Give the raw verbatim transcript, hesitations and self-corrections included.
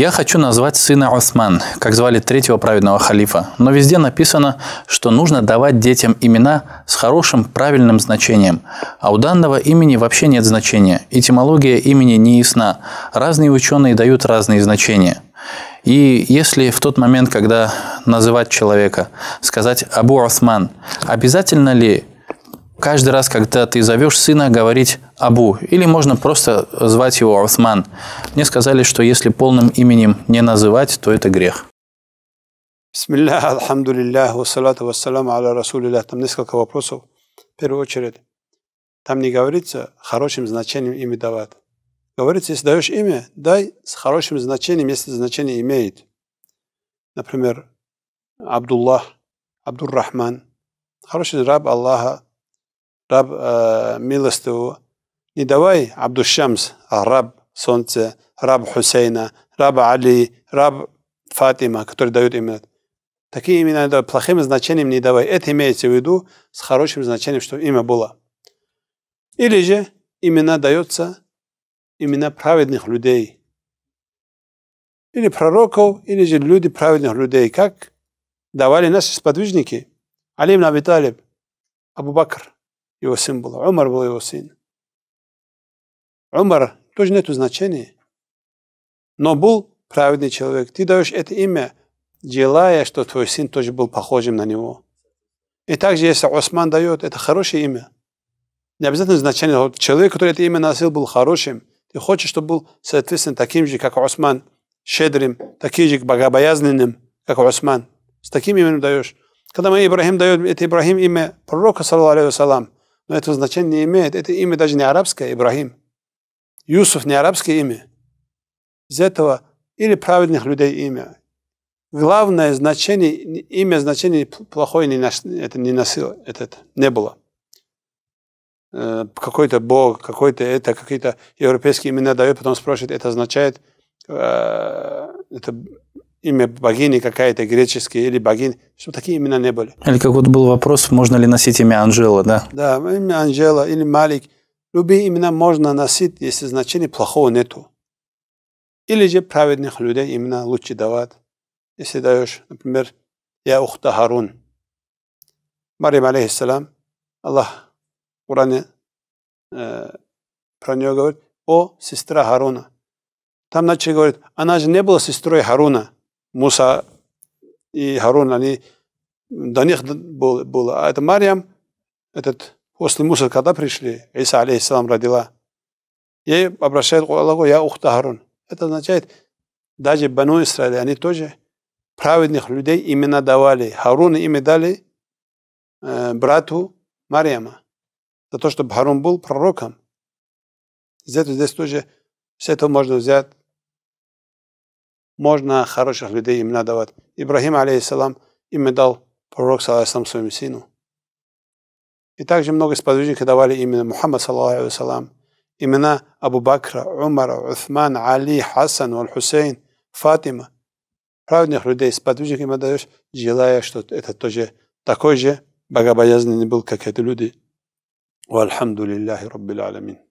Я хочу назвать сына Осман, как звали третьего праведного халифа, но везде написано, что нужно давать детям имена с хорошим правильным значением, а у данного имени вообще нет значения, этимология имени не ясна, разные ученые дают разные значения. И если в тот момент, когда называть человека, сказать «Абу Осман», обязательно ли каждый раз, когда ты зовешь сына, говорить «Абу», или можно просто звать его Осман? Мне сказали, что если полным именем не называть, то это грех. Бисмиллях, алхамдулиллях, вассалату вассаламу аля расулиллях. Там несколько вопросов. В первую очередь, там не говорится хорошим значением имя давать. Говорится, если даешь имя, дай с хорошим значением, если значение имеет. Например, Абдуллах, Абдул-Рахман, хороший раб Аллаха, раб э, милостивого. Не давай Абду Шамс, а раб солнца, раб Хусейна, раб Али, раб Фатима, которые дают имена. Такие имена с плохим значением не давай. Это имеется в виду с хорошим значением, чтобы имя было. Или же имена даются имена праведных людей, или пророков, или же люди праведных людей, как давали наши сподвижники. Али ибн Аби Талиб, Абу Бакр, его сын был, Умар был его сын. Умар тоже нету значения, но был праведный человек. Ты даешь это имя, желая, что твой сын тоже был похожим на него. И также, если Осман дает, это хорошее имя. Не обязательно значение. Человек, который это имя носил, был хорошим. Ты хочешь, чтобы был, соответственно, таким же, как Осман, щедрым, таким же богобоязненным, как Осман. С таким именем даешь. Когда мы Ибрахим даем, это Ибрахим имя пророка, саллаллаху алейхи ва саллям, но это значение не имеет. Это имя даже не арабское, Ибрахим. Юсуф не арабское имя. Из этого или праведных людей имя. Главное значение, имя значение плохое не, это не носило, это, это не было. Какой-то бог, какой-то это, какие-то европейские имена дают, потом спрашивают, это означает э, это имя богини какая-то, греческая или богини, чтобы такие имена не были. Или как вот был вопрос, можно ли носить имя Анжела, да? Да, имя Анжела или Малик. Любые имена можно носить, если значения плохого нету. Или же праведных людей имена лучше давать. Если даешь, например, я ухта Харун. Марьям, алейхиссалам, Аллах в Коране э, про нее говорит, о, сестра Харуна. Там начали говорить, она же не была сестрой Харуна. Муса и Харун, они до них было. было. А это Марьям, этот, после Муса, когда пришли, Иса, алейхиссалам, родила, ей обращает к Аллаху, я ухта Харун. Это означает, даже Бану Исраиль, они тоже праведных людей имена давали. Харуна имя дали э, брату Марьяма. За то, чтобы Харун был пророком. Здесь, здесь тоже все это можно взять. Можно хороших людей имена давать. Ибрахим, алейхиссалам, имя дал пророк, саллаллаху алейхи ва саллям, своему сыну. И также много сподвижников давали имена Мухаммад, саллаллаху алейхи ва саллям, имена Абу Бакра, Умара, Утман, Али, Хасан, аль-Хусейн, Фатима. Праведных людей сподвижников имена даешь, желая, что это тоже такой же богобоязненный был, как эти люди. والحمد لله رب العالمين